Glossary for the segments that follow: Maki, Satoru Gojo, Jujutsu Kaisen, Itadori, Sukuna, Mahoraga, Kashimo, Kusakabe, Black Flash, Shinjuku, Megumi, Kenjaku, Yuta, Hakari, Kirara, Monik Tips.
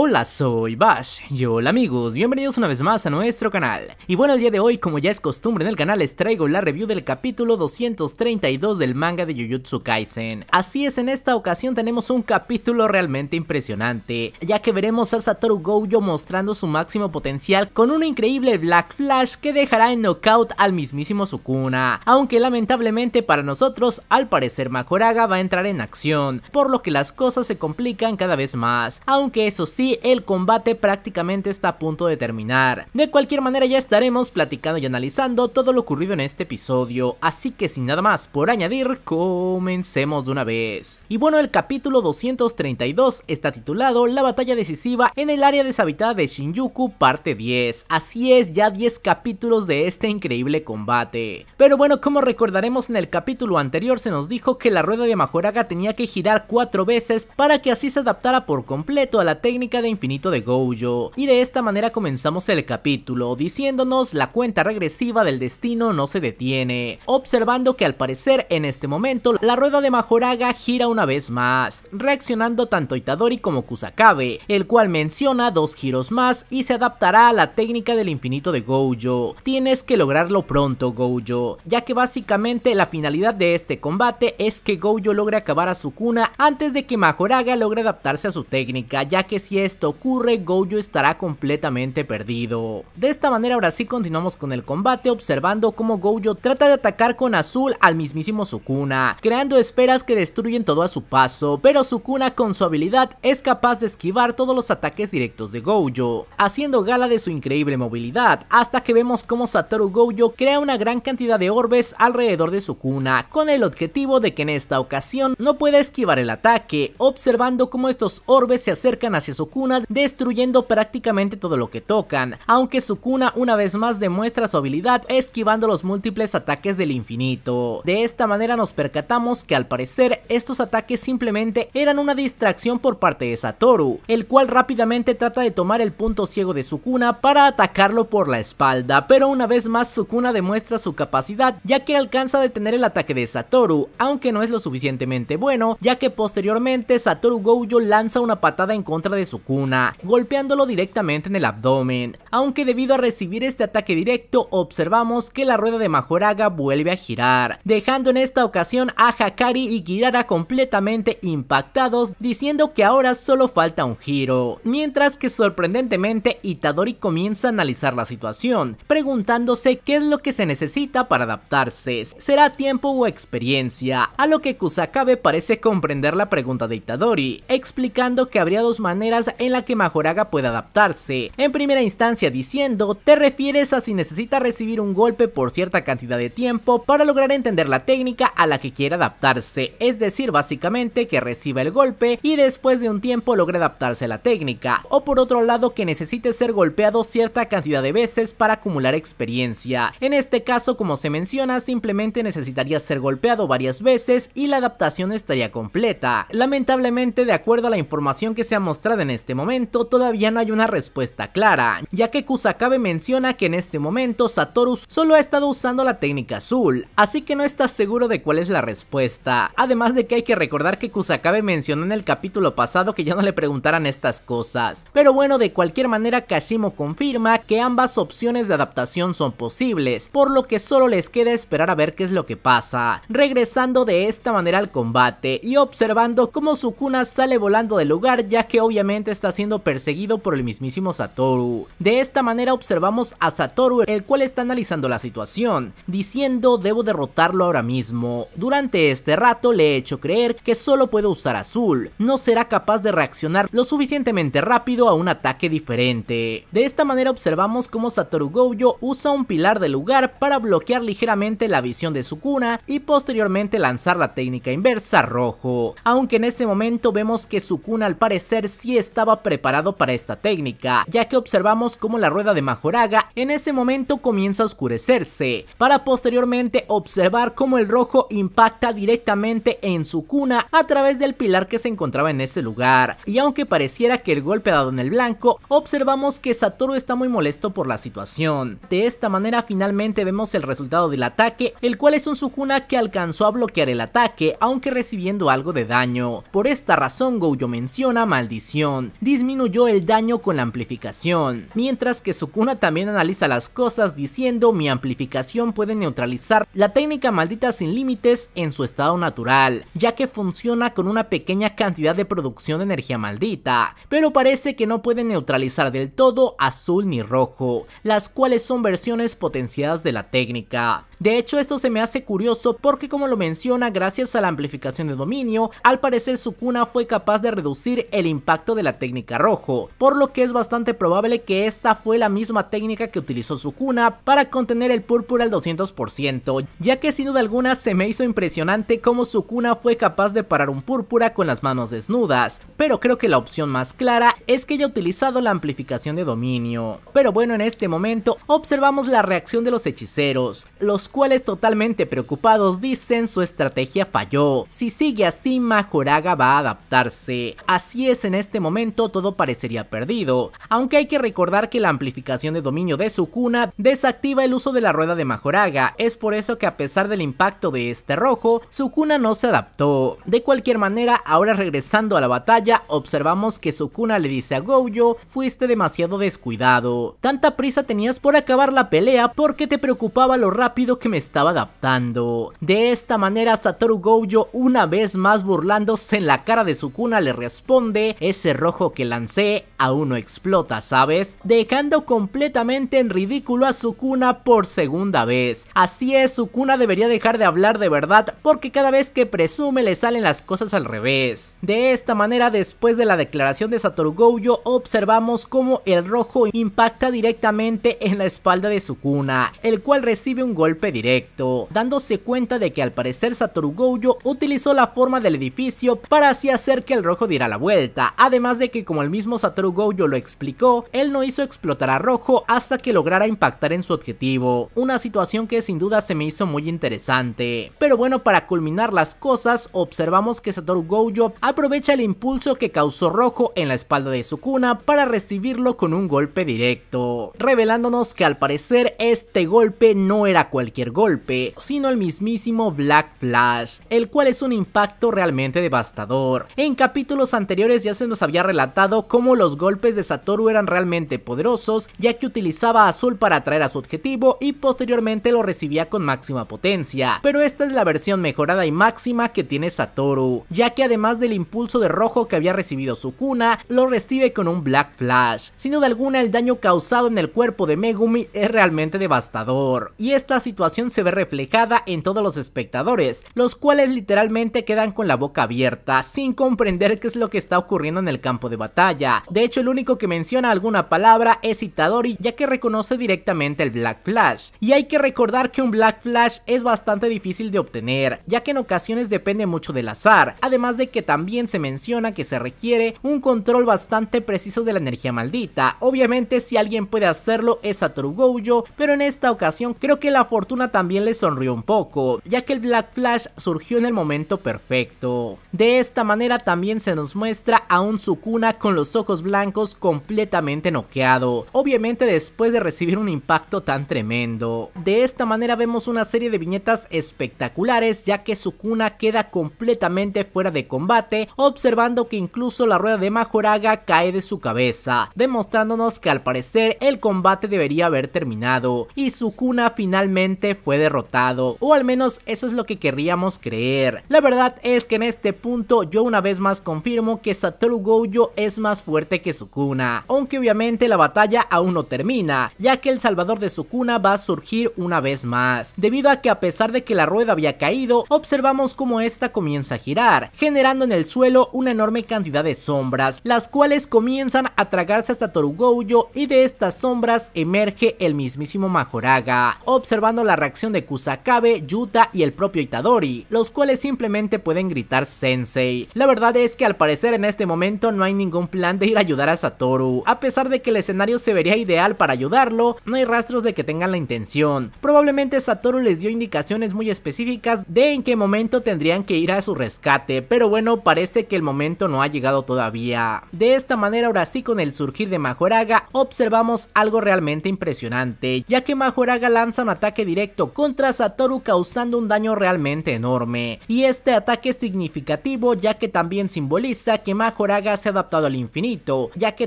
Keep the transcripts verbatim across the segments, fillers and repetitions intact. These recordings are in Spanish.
Hola, soy Bash, y hola amigos, bienvenidos una vez más a nuestro canal. Y bueno, el día de hoy, como ya es costumbre en el canal, les traigo la review del capítulo doscientos treinta y dos del manga de Jujutsu Kaisen. Así es, en esta ocasión tenemos un capítulo realmente impresionante, ya que veremos a Satoru Gojo mostrando su máximo potencial con un increíble Black Flash que dejará en knockout al mismísimo Sukuna. Aunque lamentablemente para nosotros, al parecer Mahoraga va a entrar en acción, por lo que las cosas se complican cada vez más, aunque eso sí, el combate prácticamente está a punto de terminar. De cualquier manera, ya estaremos platicando y analizando todo lo ocurrido en este episodio, así que sin nada más por añadir, comencemos de una vez. Y bueno, el capítulo doscientos treinta y dos está titulado La batalla decisiva en el área deshabitada de Shinjuku parte diez. Así es, ya diez capítulos de este increíble combate. Pero bueno, como recordaremos, en el capítulo anterior se nos dijo que la rueda de Mahoraga tenía que girar cuatro veces para que así se adaptara por completo a la técnica de infinito de Gojo, y de esta manera comenzamos el capítulo diciéndonos la cuenta regresiva del destino no se detiene, observando que al parecer en este momento la rueda de Mahoraga gira una vez más, reaccionando tanto Itadori como Kusakabe, el cual menciona dos giros más y se adaptará a la técnica del infinito de Gojo. Tienes que lograrlo pronto, Gojo, ya que básicamente la finalidad de este combate es que Gojo logre acabar a Sukuna antes de que Mahoraga logre adaptarse a su técnica, ya que si esto ocurre, Gojo estará completamente perdido. De esta manera, ahora sí continuamos con el combate, observando cómo Gojo trata de atacar con azul al mismísimo Sukuna, creando esferas que destruyen todo a su paso, pero Sukuna con su habilidad es capaz de esquivar todos los ataques directos de Gojo, haciendo gala de su increíble movilidad, hasta que vemos cómo Satoru Gojo crea una gran cantidad de orbes alrededor de Sukuna, con el objetivo de que en esta ocasión no pueda esquivar el ataque, observando cómo estos orbes se acercan hacia Sukuna, destruyendo prácticamente todo lo que tocan, aunque Sukuna una vez más demuestra su habilidad esquivando los múltiples ataques del infinito. De esta manera nos percatamos que al parecer estos ataques simplemente eran una distracción por parte de Satoru, el cual rápidamente trata de tomar el punto ciego de Sukuna para atacarlo por la espalda, pero una vez más Sukuna demuestra su capacidad, ya que alcanza a detener el ataque de Satoru, aunque no es lo suficientemente bueno, ya que posteriormente Satoru Gojo lanza una patada en contra de Sukuna, golpeándolo directamente en el abdomen, aunque debido a recibir este ataque directo observamos que la rueda de Mahoraga vuelve a girar, dejando en esta ocasión a Hakari y Kirara completamente impactados, diciendo que ahora solo falta un giro, mientras que sorprendentemente Itadori comienza a analizar la situación, preguntándose qué es lo que se necesita para adaptarse, ¿será tiempo o experiencia? A lo que Kusakabe parece comprender la pregunta de Itadori, explicando que habría dos maneras en la que Mahoraga puede adaptarse. En primera instancia diciendo, te refieres a si necesita recibir un golpe por cierta cantidad de tiempo para lograr entender la técnica a la que quiere adaptarse, es decir, básicamente que reciba el golpe y después de un tiempo logre adaptarse a la técnica, o por otro lado que necesite ser golpeado cierta cantidad de veces para acumular experiencia. En este caso, como se menciona, simplemente necesitaría ser golpeado varias veces y la adaptación estaría completa. Lamentablemente, de acuerdo a la información que se ha mostrado en En este momento, todavía no hay una respuesta clara, ya que Kusakabe menciona que en este momento Satoru solo ha estado usando la técnica azul, así que no está seguro de cuál es la respuesta. Además de que hay que recordar que Kusakabe mencionó en el capítulo pasado que ya no le preguntaran estas cosas. Pero bueno, de cualquier manera Kashimo confirma que ambas opciones de adaptación son posibles, por lo que solo les queda esperar a ver qué es lo que pasa. Regresando de esta manera al combate y observando cómo Sukuna sale volando del lugar, ya que obviamente está siendo perseguido por el mismísimo Satoru. De esta manera observamos a Satoru, el cual está analizando la situación, diciendo, debo derrotarlo ahora mismo. Durante este rato le he hecho creer que solo puedo usar azul, no será capaz de reaccionar lo suficientemente rápido a un ataque diferente. De esta manera observamos cómo Satoru Gojo usa un pilar del lugar para bloquear ligeramente la visión de Sukuna y posteriormente lanzar la técnica inversa rojo, aunque en ese momento vemos que Sukuna al parecer sí está estaba preparado para esta técnica, ya que observamos cómo la rueda de Mahoraga en ese momento comienza a oscurecerse, para posteriormente observar cómo el rojo impacta directamente en Sukuna a través del pilar que se encontraba en ese lugar. Y aunque pareciera que el golpe dado en el blanco, observamos que Satoru está muy molesto por la situación. De esta manera finalmente vemos el resultado del ataque, el cual es un Sukuna que alcanzó a bloquear el ataque, aunque recibiendo algo de daño. Por esta razón Gojo menciona maldición, disminuyó el daño con la amplificación, mientras que Sukuna también analiza las cosas diciendo: mi amplificación puede neutralizar la técnica maldita sin límites en su estado natural, ya que funciona con una pequeña cantidad de producción de energía maldita, pero parece que no puede neutralizar del todo azul ni rojo, las cuales son versiones potenciadas de la técnica. De hecho, esto se me hace curioso porque, como lo menciona, gracias a la amplificación de dominio, al parecer Sukuna fue capaz de reducir el impacto de la técnica rojo, por lo que es bastante probable que esta fue la misma técnica que utilizó Sukuna para contener el púrpura al doscientos por ciento, ya que sin duda alguna se me hizo impresionante cómo Sukuna fue capaz de parar un púrpura con las manos desnudas, pero creo que la opción más clara es que haya utilizado la amplificación de dominio. Pero bueno, en este momento observamos la reacción de los hechiceros, los cuales totalmente preocupados dicen: su estrategia falló, si sigue así Mahoraga va a adaptarse. Así es, en este momento todo parecería perdido, aunque hay que recordar que la amplificación de dominio de Sukuna desactiva el uso de la rueda de Mahoraga, es por eso que a pesar del impacto de este rojo, Sukuna no se adaptó. De cualquier manera, ahora regresando a la batalla, observamos que Sukuna le dice a Gojo: fuiste demasiado descuidado, tanta prisa tenías por acabar la pelea porque te preocupaba lo rápido que que me estaba adaptando. De esta manera Satoru Gojo, una vez más burlándose en la cara de Sukuna, le responde: ese rojo que lancé aún no explota, ¿sabes? Dejando completamente en ridículo a Sukuna por segunda vez. Así es, Sukuna debería dejar de hablar de verdad, porque cada vez que presume le salen las cosas al revés. De esta manera, después de la declaración de Satoru Gojo, observamos cómo el rojo impacta directamente en la espalda de Sukuna, el cual recibe un golpe directo, dándose cuenta de que al parecer Satoru Gojo utilizó la forma del edificio para así hacer que el rojo diera la vuelta, además de que, como el mismo Satoru Gojo lo explicó, él no hizo explotar a rojo hasta que lograra impactar en su objetivo, una situación que sin duda se me hizo muy interesante. Pero bueno, para culminar las cosas, observamos que Satoru Gojo aprovecha el impulso que causó rojo en la espalda de Sukuna para recibirlo con un golpe directo, revelándonos que al parecer este golpe no era cualquier golpe, sino el mismísimo Black Flash, el cual es un impacto realmente devastador. En capítulos anteriores ya se nos había relatado cómo los golpes de Satoru eran realmente poderosos, ya que utilizaba azul para atraer a su objetivo y posteriormente lo recibía con máxima potencia, pero esta es la versión mejorada y máxima que tiene Satoru, ya que además del impulso de rojo que había recibido Sukuna, lo recibe con un Black Flash. Sin duda alguna, el daño causado en el cuerpo de Megumi es realmente devastador, y esta situación situación se ve reflejada en todos los espectadores, los cuales literalmente quedan con la boca abierta, sin comprender qué es lo que está ocurriendo en el campo de batalla. De hecho, el único que menciona alguna palabra es Itadori, ya que reconoce directamente el Black Flash, y hay que recordar que un Black Flash es bastante difícil de obtener, ya que en ocasiones depende mucho del azar, además de que también se menciona que se requiere un control bastante preciso de la energía maldita. Obviamente, si alguien puede hacerlo es Satoru Gojo, pero en esta ocasión creo que la fortuna también le sonrió un poco, ya que el Black Flash surgió en el momento perfecto. De esta manera también se nos muestra a un Sukuna con los ojos blancos completamente noqueado, obviamente después de recibir un impacto tan tremendo. De esta manera vemos una serie de viñetas espectaculares, ya que Sukuna queda completamente fuera de combate, observando que incluso la rueda de Mahoraga cae de su cabeza, demostrándonos que al parecer el combate debería haber terminado y Sukuna finalmente fue derrotado, o al menos eso es lo que querríamos creer. La verdad es que en este punto yo una vez más confirmo que Satoru Gojo es más fuerte que Sukuna, aunque obviamente la batalla aún no termina, ya que el salvador de Sukuna va a surgir una vez más, debido a que a pesar de que la rueda había caído, observamos cómo esta comienza a girar, generando en el suelo una enorme cantidad de sombras, las cuales comienzan a tragarse a Satoru Gojo, y de estas sombras emerge el mismísimo Mahoraga, observando la reacción de Kusakabe, Yuta y el propio Itadori, los cuales simplemente pueden gritar Sensei. La verdad es que al parecer en este momento no hay ningún plan de ir a ayudar a Satoru. A pesar de que el escenario se vería ideal para ayudarlo, no hay rastros de que tengan la intención. Probablemente Satoru les dio indicaciones muy específicas de en qué momento tendrían que ir a su rescate, pero bueno, parece que el momento no ha llegado todavía. De esta manera, ahora sí, con el surgir de Mahoraga, observamos algo realmente impresionante, ya que Mahoraga lanza un ataque directo contra Satoru causando un daño realmente enorme, y este ataque es significativo ya que también simboliza que Mahoraga se ha adaptado al infinito, ya que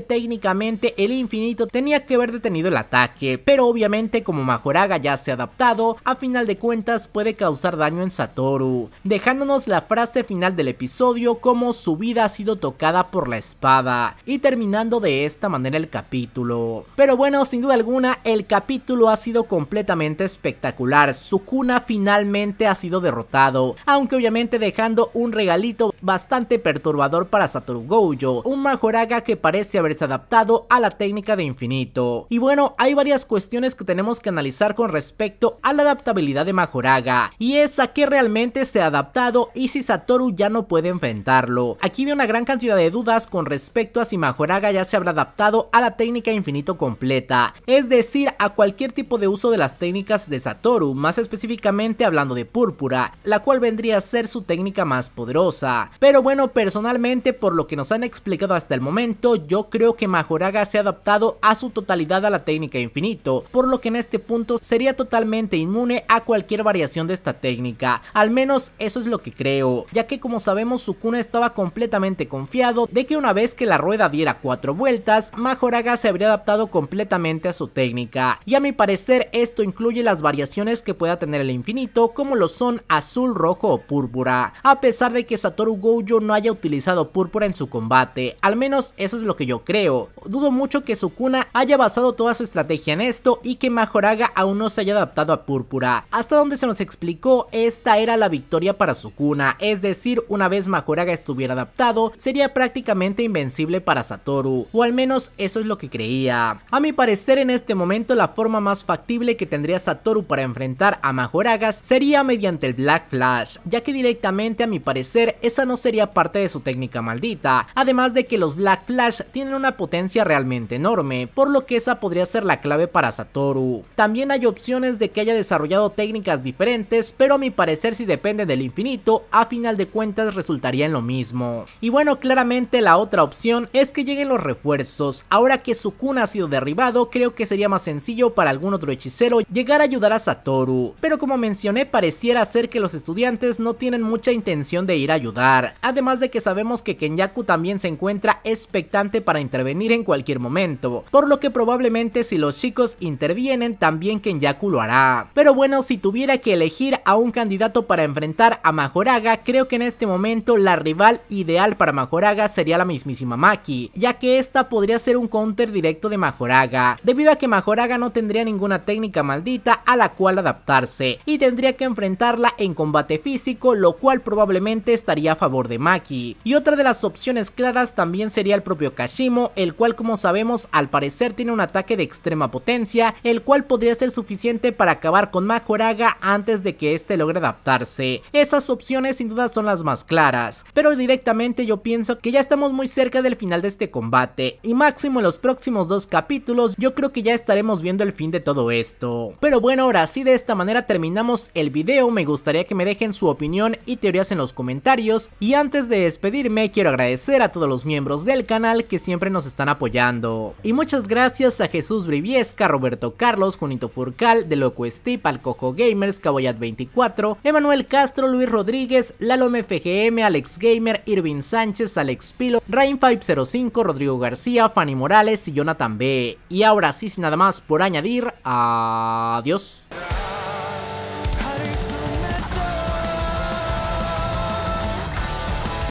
técnicamente el infinito tenía que haber detenido el ataque, pero obviamente como Mahoraga ya se ha adaptado, a final de cuentas puede causar daño en Satoru, dejándonos la frase final del episodio como su vida ha sido tocada por la espada, y terminando de esta manera el capítulo. Pero bueno, sin duda alguna el capítulo ha sido completamente espectacular. Sukuna finalmente ha sido derrotado, aunque obviamente dejando un regalito bastante perturbador para Satoru Gojo, un Mahoraga que parece haberse adaptado a la técnica de infinito. Y bueno, hay varias cuestiones que tenemos que analizar con respecto a la adaptabilidad de Mahoraga, y es a qué realmente se ha adaptado y si Satoru ya no puede enfrentarlo. Aquí veo una gran cantidad de dudas con respecto a si Mahoraga ya se habrá adaptado a la técnica infinito completa, es decir, a cualquier tipo de uso de las técnicas de Satoru, más específicamente hablando de Púrpura, la cual vendría a ser su técnica más poderosa. Pero bueno, personalmente, por lo que nos han explicado hasta el momento, yo creo que Mahoraga se ha adaptado a su totalidad a la técnica infinito, por lo que en este punto sería totalmente inmune a cualquier variación de esta técnica, al menos eso es lo que creo, ya que como sabemos Sukuna estaba completamente confiado de que una vez que la rueda diera cuatro vueltas, Mahoraga se habría adaptado completamente a su técnica, y a mi parecer esto incluye las variaciones que pueda tener el infinito, como lo son azul, rojo o púrpura, a pesar de que Satoru Gojo no haya utilizado púrpura en su combate, al menos eso es lo que yo creo. Dudo mucho que Sukuna haya basado toda su estrategia en esto y que Mahoraga aún no se haya adaptado a púrpura. Hasta donde se nos explicó, esta era la victoria para Sukuna, es decir, una vez Mahoraga estuviera adaptado, sería prácticamente invencible para Satoru, o al menos eso es lo que creía. A mi parecer en este momento la forma más factible que tendría Satoru para enfrentar a Mahoraga sería mediante el Black Flash, ya que directamente a mi parecer esa no sería parte de su técnica maldita, además de que los Black Flash tienen una potencia realmente enorme, por lo que esa podría ser la clave para Satoru. También hay opciones de que haya desarrollado técnicas diferentes, pero a mi parecer si depende del infinito, a final de cuentas resultaría en lo mismo. Y bueno, claramente la otra opción es que lleguen los refuerzos. Ahora que Sukuna ha sido derribado, creo que sería más sencillo para algún otro hechicero llegar a ayudar a Satoru, pero como mencioné pareciera ser que los estudiantes no tienen mucha intención de ir a ayudar, además de que sabemos que Kenjaku también se encuentra expectante para intervenir en cualquier momento, por lo que probablemente si los chicos intervienen también Kenjaku lo hará. Pero bueno, si tuviera que elegir a un candidato para enfrentar a Mahoraga, creo que en este momento la rival ideal para Mahoraga sería la mismísima Maki, ya que esta podría ser un counter directo de Mahoraga, debido a que Mahoraga no tendría ninguna técnica maldita a la cual adaptarse y tendría que enfrentarla en combate físico, lo cual probablemente estaría a favor de Maki. Y otra de las opciones claras también sería el propio Kashimo, el cual como sabemos al parecer tiene un ataque de extrema potencia, el cual podría ser suficiente para acabar con Mahoraga antes de que este logre adaptarse. Esas opciones sin duda son las más claras, pero directamente yo pienso que ya estamos muy cerca del final de este combate, y máximo en los próximos dos capítulos yo creo que ya estaremos viendo el fin de todo esto. Pero bueno, ahora sí, de esta manera terminamos el video. Me gustaría que me dejen su opinión y teorías en los comentarios, y antes de despedirme quiero agradecer a todos los miembros del canal que siempre nos están apoyando, y muchas gracias a Jesús Briviesca, Roberto Carlos, Junito Furcal, De Loco Steve, Alcojo Gamers, Caboyat veinticuatro, Emanuel Castro, Luis Rodríguez, Lalom F G M, Alex Gamer, Irving Sánchez, Alex Pilo, Rain cinco cero cinco, Rodrigo García, Fanny Morales y Jonathan B. Y ahora sí, sin nada más por añadir, adiós.